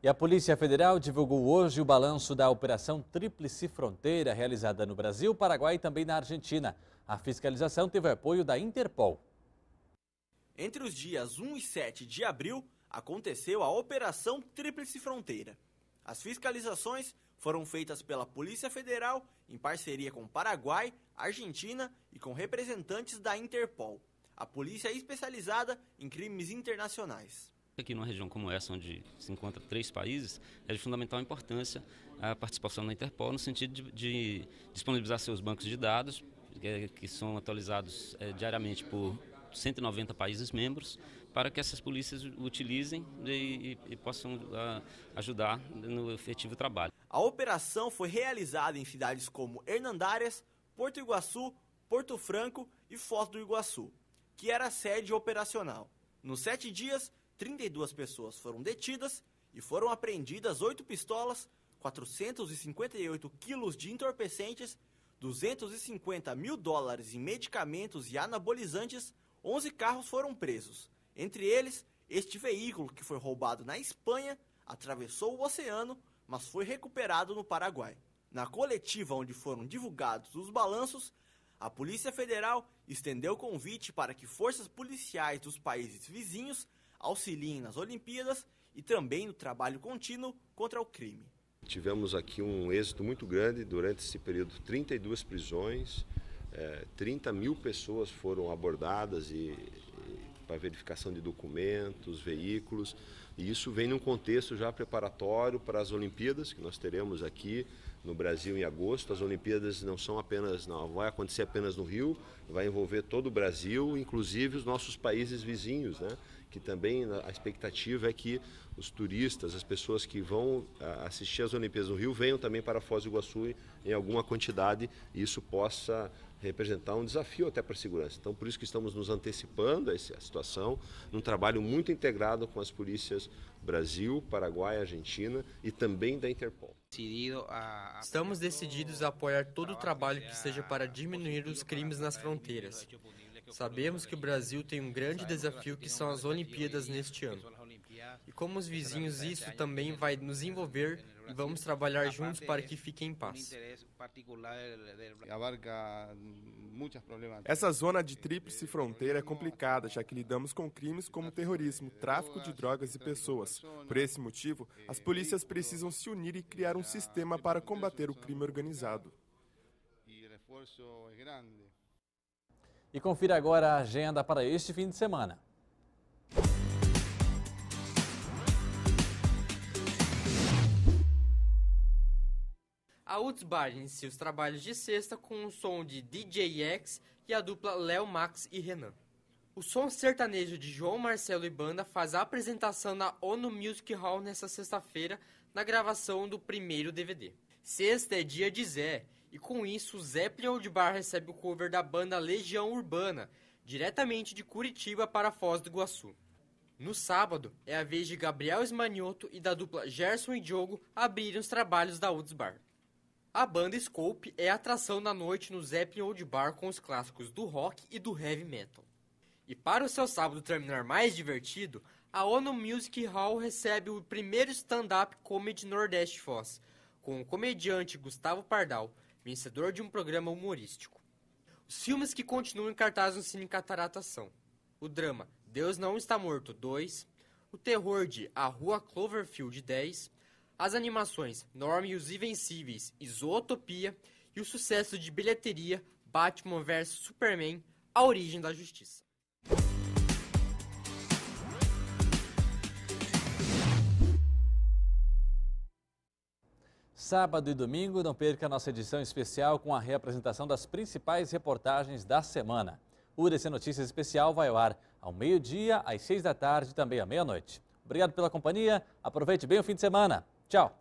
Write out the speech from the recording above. E a Polícia Federal divulgou hoje o balanço da Operação Tríplice Fronteira, realizada no Brasil, Paraguai e também na Argentina. A fiscalização teve apoio da Interpol. Entre os dias 1 e 7 de abril, aconteceu a Operação Tríplice Fronteira. As fiscalizações foram feitas pela Polícia Federal, em parceria com Paraguai, Argentina e com representantes da Interpol, a polícia especializada em crimes internacionais. Aqui numa região como essa, onde se encontram 3 países, é de fundamental importância a participação da Interpol no sentido de disponibilizar seus bancos de dados, que são atualizados diariamente por 190 países membros, para que essas polícias utilizem e possam ajudar no efetivo trabalho. A operação foi realizada em cidades como Hernandárias, Porto Iguaçu, Porto Franco e Foz do Iguaçu, que era a sede operacional. Nos 7 dias, 32 pessoas foram detidas e foram apreendidas 8 pistolas, 458 quilos de entorpecentes, 250 mil dólares em medicamentos e anabolizantes, 11 carros foram presos. Entre eles, este veículo que foi roubado na Espanha, atravessou o oceano, mas foi recuperado no Paraguai. Na coletiva onde foram divulgados os balanços, a Polícia Federal estendeu convite para que forças policiais dos países vizinhos auxiliem nas Olimpíadas e também no trabalho contínuo contra o crime. Tivemos aqui um êxito muito grande durante esse período, 32 prisões, 30 mil pessoas foram abordadas para verificação de documentos, veículos, e isso vem num contexto já preparatório para as Olimpíadas, que nós teremos aqui no Brasil em agosto. As Olimpíadas não vai acontecer apenas no Rio, vai envolver todo o Brasil, inclusive os nossos países vizinhos, né? Que também a expectativa é que os turistas, as pessoas que vão assistir às Olimpíadas no Rio, venham também para Foz do Iguaçu em alguma quantidade, e isso possa representar um desafio até para a segurança. Então, por isso que estamos nos antecipando a essa situação, num trabalho muito integrado com as polícias Brasil, Paraguai, Argentina e também da Interpol. Estamos decididos a apoiar todo o trabalho que seja para diminuir os crimes nas fronteiras. Sabemos que o Brasil tem um grande desafio, que são as Olimpíadas neste ano. E como os vizinhos, isso também vai nos envolver e vamos trabalhar juntos para que fiquem em paz. Essa zona de tríplice fronteira é complicada, já que lidamos com crimes como terrorismo, tráfico de drogas e pessoas. Por esse motivo, as polícias precisam se unir e criar um sistema para combater o crime organizado. E confira agora a agenda para este fim de semana. A Uds Bar inicia os trabalhos de sexta com o som de DJ X e a dupla Léo, Max e Renan. O som sertanejo de João Marcelo e banda faz a apresentação na ONU Music Hall nesta sexta-feira, na gravação do primeiro DVD. Sexta é dia de Zé. E com isso, o Zeppelin Old Bar recebe o cover da banda Legião Urbana, diretamente de Curitiba para Foz do Iguaçu. No sábado, é a vez de Gabriel Esmanioto e da dupla Gerson e Diogo abrirem os trabalhos da Uds Bar. A banda Scope é a atração da noite no Zeppelin Old Bar, com os clássicos do rock e do heavy metal. E para o seu sábado terminar mais divertido, a ONU Music Hall recebe o primeiro stand-up comedy Nordeste Fóss, com o comediante Gustavo Pardal, vencedor de um programa humorístico. Os filmes que continuam em cartaz no Cine Catarata são o drama Deus Não Está Morto 2, o terror de A Rua Cloverfield 10, as animações Norm e os Invencíveis, Isotopia e o sucesso de bilheteria Batman vs Superman, A Origem da Justiça. Sábado e domingo, não perca a nossa edição especial com a reapresentação das principais reportagens da semana. O UDC Notícias Especial vai ao ar ao meio-dia, às 6 da tarde e também à meia-noite. Obrigado pela companhia, aproveite bem o fim de semana. Tchau!